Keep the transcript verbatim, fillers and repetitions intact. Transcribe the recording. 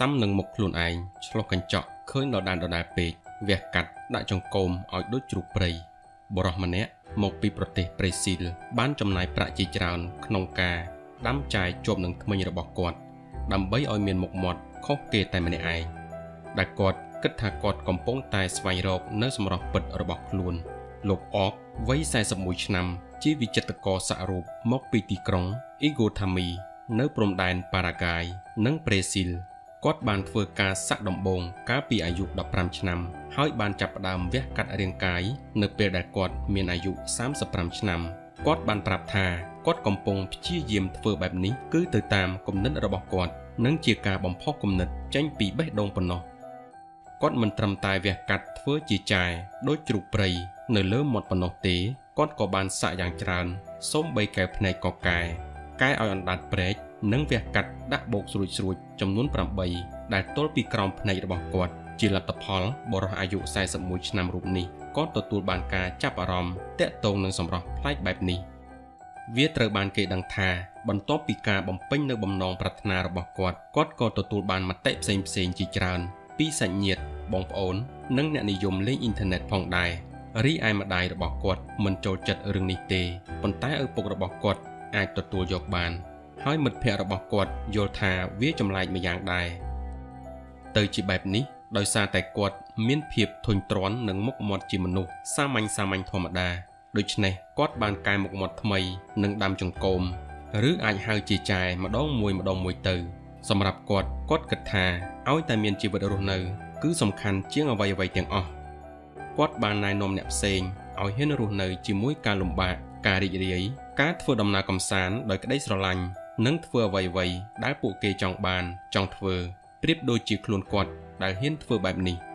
xăm nâng một lùn ảnh, cho cảnh chọc khơi nó đàn đỏ đá bệt, vẹt cắt đã trong cồm ở đốt chuột prey. Bồ rò mèn một pi prote Brazil bán trong này prạ chi tràn nông ca đám chài trộm nâng mình rồi bỏ quạt, đầm bấy oi miền một mọt khóc kề tay mèn ai. Đặt quạt kết thả quạt còn bóng tay xoay rộp nới xăm rộp bật rồi bỏ luôn. Lục óc với sai sập mũi năm chỉ vì chật co xạ rộp móc pi tì krong Igotami nới prom đàn Paraguay nâng Brazil. Cót bàn phơi cá sạc đồng bồn cá bị ai dụ đập pram châm, hỏi bàn chập đàm vẽ cắt riêng cái nửa bề đại cọt miền ai dụ sám sập pram châm. Cót bàn prab thà cót cầm bông chia diêm phơi bẹp ní cứ từ tam cầm nứt ở bọc cọt nâng chia cá bầm phóc cầm nứt tránh bị bể đông phần nọ. Cót mình trầm tài vẽ cắt phơi chia chài đối chụp bầy nửa lỡ một phần nọ té cót có bàn sạ dạng tràn xóm bay kẹp này cọt cài cái ao ăn đạn bể. Nâng việc cắt đã bột sủi sủi trong nón pram bay đã tốt vì còng này bỏ quạt chỉ là tập hòn bỏ ra ai dụ sai sập mũi năm rụng nì có tổ tuột bàn cá chắp ở ròm tẹt tông nâng sầm ròm plei bẹp nì viết tờ bàn kề đằng thà bắn tốt vì cá bầm pênh nâng bầm nòng prat na bỏ quạt có tổ tổ tuột bàn mặt tẹt xèn xèn chỉ tràn pi sạnh nhiệt bóng ổn nâng nẹn đi dùng lên internet phòng đài rí ai mà đài bỏ quạt mình trồi chật ở rừng nì tê bắn tái ở bục bỏ quạt ai tổ tuột dọc bàn hỏi mật phe ở bọc quạt vô thà viết trong lại một dạng đài từ chỉ bẹp ní đòi xa tại quạt miên phiệp thôn trón nâng mốc mọt chỉ menu xa manh xa manh thò mặt đà đôi chân này quạt bàn cài một mọt thây nâng đam trong cồm rứ ai hơi chỉ chài mà đón mùi mà đón mùi từ xong rập quạt quạt kịch thà áo tai miên chỉ vật đồ nở cứ sòng khăn chiếng ở vầy vầy tiếng ọ quạt bàn này nôm nẹp sền áo hiên đồ nở chỉ mũi cà lùm bạc cà rịa rịa cá thưa đầm na cầm sán đòi cái đấy sờ lành nâng thưa vầy vầy đã bộ kê trong bàn trong thưa tiếp đôi chỉ khôn quạt đã hiến thưa bẹp nỉ.